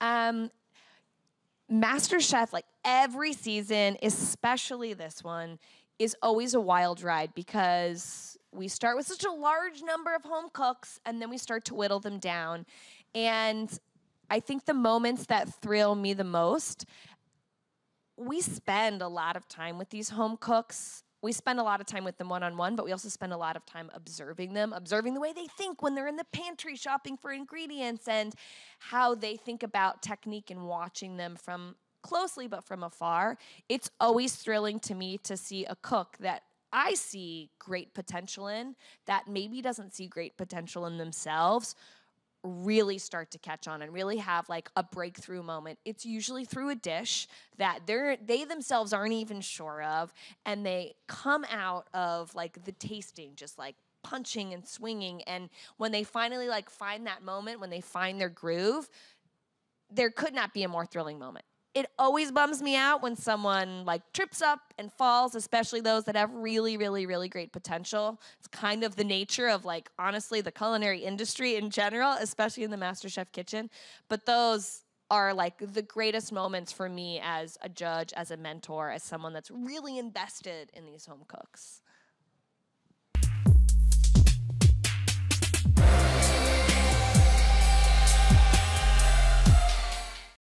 MasterChef, like every season, especially this one, is always a wild ride because we start with such a large number of home cooks and then we start to whittle them down. And I think the moments that thrill me the most, we spend a lot of time with these home cooks. We spend a lot of time with them one-on-one, but we also spend a lot of time observing them, observing the way they think when they're in the pantry shopping for ingredients and how they think about technique and watching them from closely but from afar. It's always thrilling to me to see a cook that I see great potential in, that maybe doesn't see great potential in themselves, really start to catch on and really have like a breakthrough moment. It's usually through a dish that they themselves aren't even sure of, and they come out of like the tasting just like punching and swinging, and when they finally like find that moment, when they find their groove, there could not be a more thrilling moment. It always bums me out when someone like trips up and falls, especially those that have really, really, really great potential. It's kind of the nature of like, honestly, the culinary industry in general, especially in the MasterChef kitchen. But those are like the greatest moments for me as a judge, as a mentor, as someone that's really invested in these home cooks.